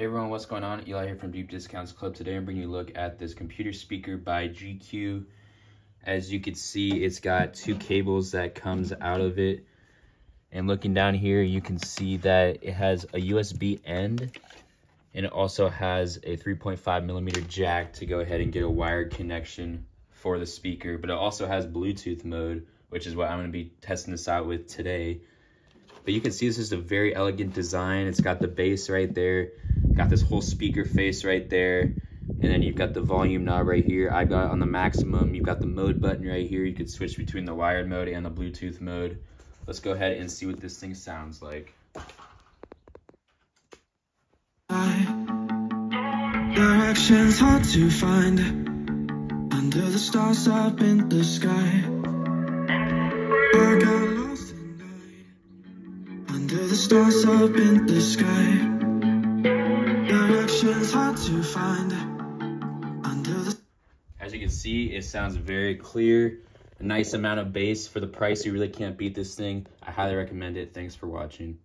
Hey everyone, what's going on? Eli here from Deep Discounts Club. Today I'm bringing you a look at this computer speaker by Jeecoo. As you can see, it's got two cables that comes out of it. And looking down here, you can see that it has a USB end. And it also has a 3.5mm jack to go ahead and get a wired connection for the speaker. But it also has Bluetooth mode, which is what I'm going to be testing this out with today. But you can see this is a very elegant design. It's got the base right there. Got this whole speaker face right there, and then you've got the volume knob right here. I've got it on the maximum. You've got the mode button right here. You can switch between the wired mode and the Bluetooth mode. Let's go ahead and see what this thing sounds like. Directions hard to find under the stars up in the sky. I got lost and died under the stars up in the sky. To find under the... As you can see, it sounds very clear. A nice amount of bass for the price. You really can't beat this thing. I highly recommend it. Thanks for watching.